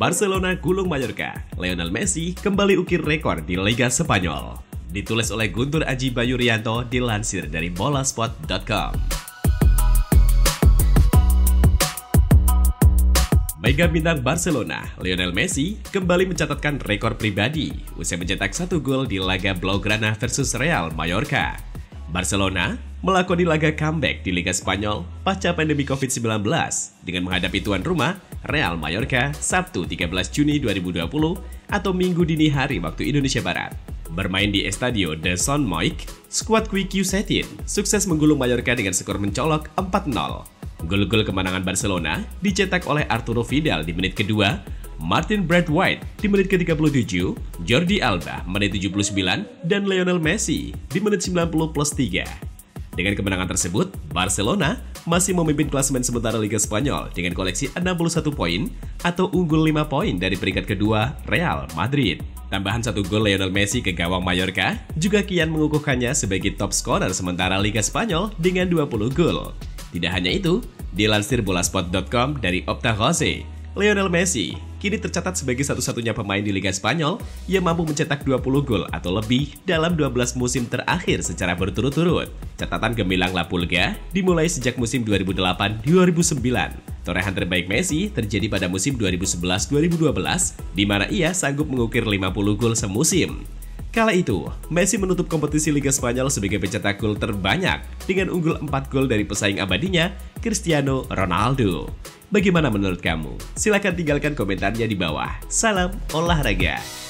Barcelona gulung Mallorca, Lionel Messi kembali ukir rekor di Liga Spanyol. Ditulis oleh Guntur Aji Bayu Rianto, dilansir dari bolaspot.com. Mega bintang Barcelona, Lionel Messi kembali mencatatkan rekor pribadi usai mencetak 1 gol di laga Blaugrana versus Real Mallorca. Barcelona melakoni laga comeback di Liga Spanyol pasca pandemi COVID-19 dengan menghadapi tuan rumah Real Mallorca Sabtu 13 Juni 2020 atau Minggu dini hari waktu Indonesia Barat. Bermain di Estadio de Son Moix, skuad Quique Setien sukses menggulung Mallorca dengan skor mencolok 4-0. Gol-gol kemenangan Barcelona dicetak oleh Arturo Vidal di menit kedua, Martin Brad White di menit ke-37, Jordi Alba menit 79, dan Lionel Messi di menit 90+3. Dengan kemenangan tersebut, Barcelona masih memimpin klasemen sementara Liga Spanyol dengan koleksi 61 poin atau unggul 5 poin dari peringkat kedua Real Madrid. Tambahan 1 gol Lionel Messi ke gawang Mallorca juga kian mengukuhkannya sebagai top scorer sementara Liga Spanyol dengan 20 gol. Tidak hanya itu, dilansir bolaspot.com dari Opta Jose, Lionel Messi kini tercatat sebagai satu-satunya pemain di Liga Spanyol yang mampu mencetak 20 gol atau lebih dalam 12 musim terakhir secara berturut-turut. Catatan gemilang La Pulga dimulai sejak musim 2008-2009. Torehan terbaik Messi terjadi pada musim 2011-2012 di mana ia sanggup mengukir 50 gol semusim. Kala itu, Messi menutup kompetisi Liga Spanyol sebagai pencetak gol terbanyak dengan unggul 4 gol dari pesaing abadinya, Cristiano Ronaldo. Bagaimana menurut kamu? Silahkan tinggalkan komentarnya di bawah. Salam olahraga!